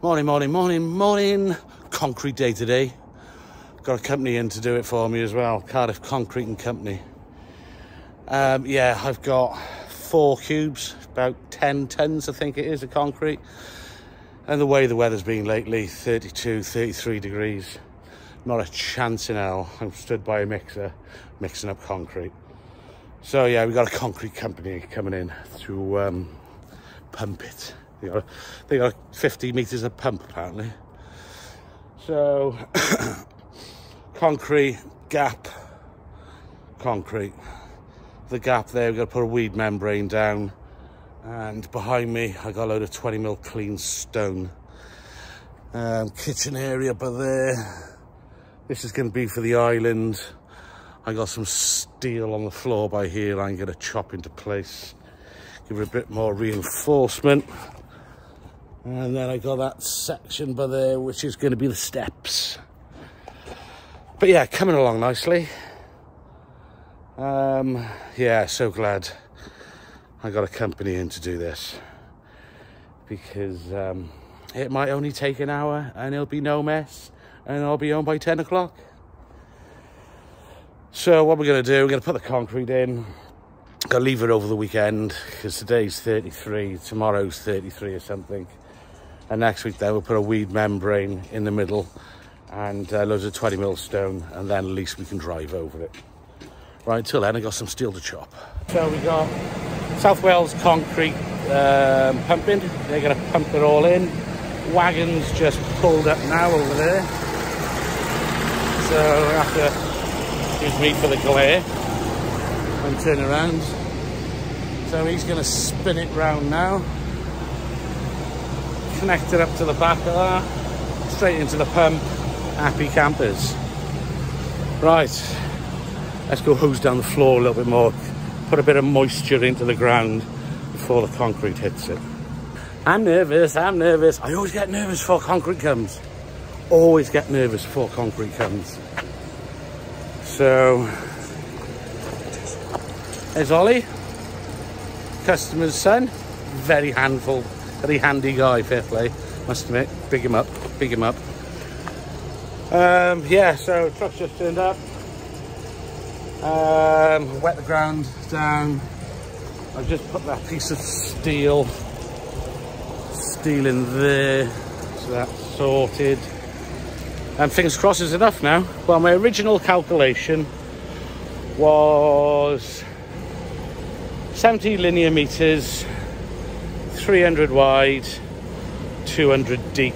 Morning. Concrete day today. Got a company in to do it for me as well, Cardiff Concrete and Company. Yeah, I've got 4 cubes, about 10 tons I think it is, of concrete. And the way the weather's been lately, 32, 33 degrees, not a chance in hell. I'm stood by a mixer, mixing up concrete. So yeah, we've got a concrete company coming in to pump it. They got 50 metres of pump apparently. So, concrete, gap, concrete. The gap there, we've got to put a weed membrane down. And behind me, I got a load of 20 mil clean stone. Kitchen area by there. This is going to be for the island. I got some steel on the floor by here. I'm going to chop into place. Give it a bit more reinforcement. And then I got that section by there, which is going to be the steps. But yeah, coming along nicely. Yeah, so glad I got a company in to do this, because it might only take an hour and it'll be no mess and I'll be home by 10 o'clock. So what we're going to do, we're going to put the concrete in. I'll leave it over the weekend because today's 33, tomorrow's 33 or something. And next week then we'll put a weed membrane in the middle and loads of 20 mil stone, and then at least we can drive over it. Right, until then I got some steel to chop. So we got South Wales Concrete pumping. They're going to pump it all in. Wagons just pulled up now over there. So I have to use me for the glare and turn around. So he's going to spin it round now. Connect it up to the back of that. Straight into the pump. Happy campers. Right. Let's go hose down the floor a little bit more. Put a bit of moisture into the ground before the concrete hits it. I'm nervous. I always get nervous before concrete comes. So, there's Ollie, customer's son. Very handy guy, fair play. Must admit, big him up. Yeah, so truck's just turned up. Wet the ground down. I've just put that piece of steel in there, so that's sorted. And fingers crossed is enough now. Well, my original calculation was 70 linear meters, 300 wide, 200 deep.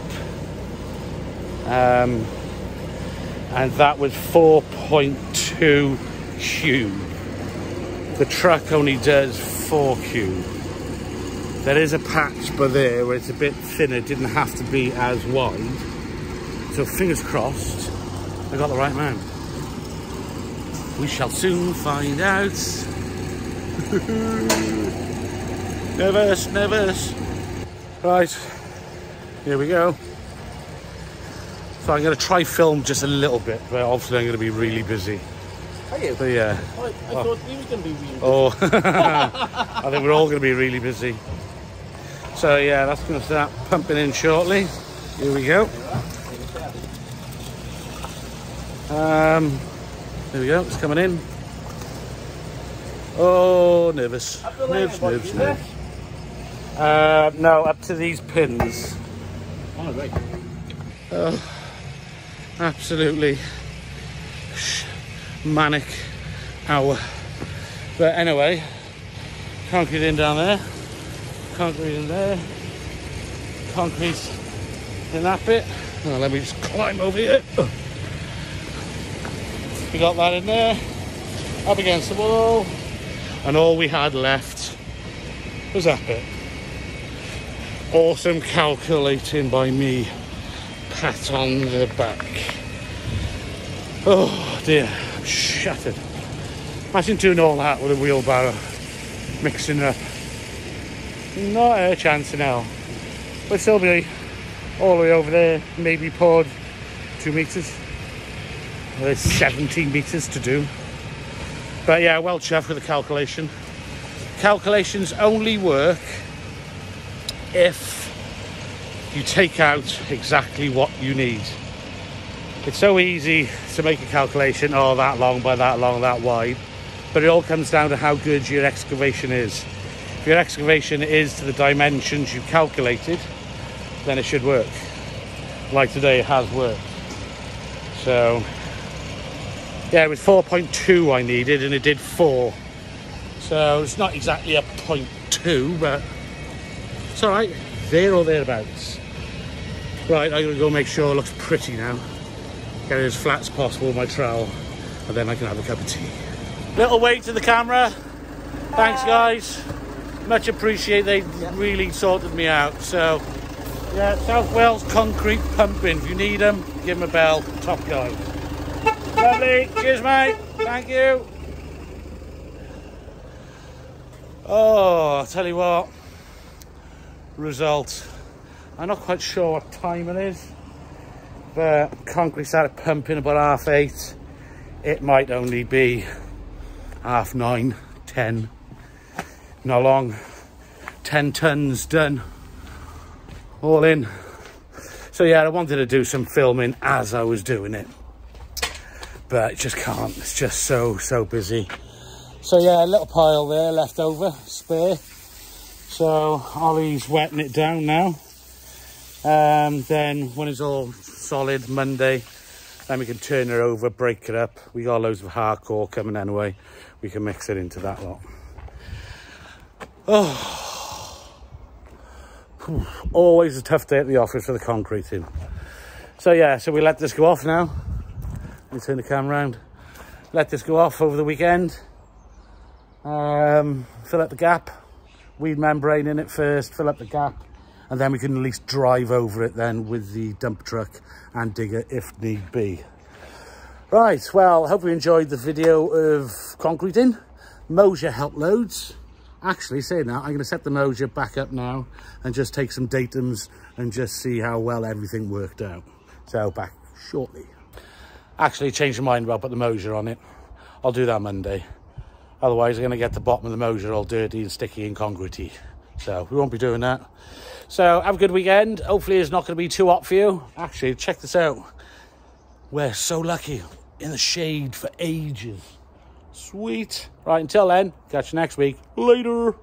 And that was 4.2 cube. The truck only does 4 cube. There is a patch by there where it's a bit thinner, didn't have to be as wide. So fingers crossed, I got the right man. We shall soon find out. Nervous. Right, here we go. So I'm going to try film just a little bit, but obviously I'm going to be really busy. But yeah. I thought he was going to be really busy. Oh, I think we're all going to be really busy. So yeah, that's going to start pumping in shortly. Here we go. There we go, it's coming in. Oh, nervous. Nerves. No, up to these pins. Oh, right. Oh, absolutely. Manic hour, but anyway, concrete in down there, concrete in there, concrete in that bit. Oh, let me just climb over here. We got that in there, up against the wall, and all we had left was that bit. Awesome calculating by me. Pat on the back. Oh dear, I'm shattered. Imagine doing all that with a wheelbarrow, mixing it up. Not a chance in hell. But still be all the way over there, maybe poured 2 meters. Well, there's 17 meters to do. But yeah, well chuffed with the calculation. Calculations only work if you take out exactly what you need. It's so easy to make a calculation, oh, that long by that long, that wide, but it all comes down to how good your excavation is. If your excavation is to the dimensions you calculated, then it should work. Like today, it has worked. So yeah, it was 4.2 I needed and it did 4, so it's not exactly a 0.2, but it's all right, there or thereabouts. Right, I'm gonna go make sure it looks pretty now, get it as flat as possible with my trowel, and then I can have a cup of tea. Little wave to the camera. Thanks guys, much appreciated. They really sorted me out. So yeah, South Wales Concrete Pumping. If you need them, give them a bell. Top guy. Lovely. Cheers, mate. Thank you. Oh, I'll tell you what. Result. I'm not quite sure what time it is, but concrete started pumping about 8:30. It might only be 9:30, 10. Not long. 10 tons done. All in. So yeah, I wanted to do some filming as I was doing it, but just can't. It's just so busy. So yeah, a little pile there left over, spare. So Ollie's wetting it down now. Then when it's all solid Monday, then we can turn it over, break it up. We got loads of hardcore coming anyway. We can mix it into that lot. Oh. Always a tough day at the office for the concrete team. So yeah, so we let this go off now. Let me turn the camera around. Let this go off over the weekend. Fill up the gap. Weed membrane in it first, fill up the gap, and then we can at least drive over it then with the dump truck and digger if need be. Right, well, hope you enjoyed the video of concreting. Mosier helped loads. Actually, saying that, I'm going to set the Mosier back up now and just take some datums and just see how well everything worked out. So, back shortly. Actually, changed my mind about putting the Mosier on it. I'll do that Monday. Otherwise, I'm going to get the bottom of the Mosier all dirty and sticky and concretey. So, we won't be doing that. So, have a good weekend. Hopefully, it's not going to be too hot for you. Actually, check this out. We're so lucky. In the shade for ages. Sweet. Right, until then, catch you next week. Later.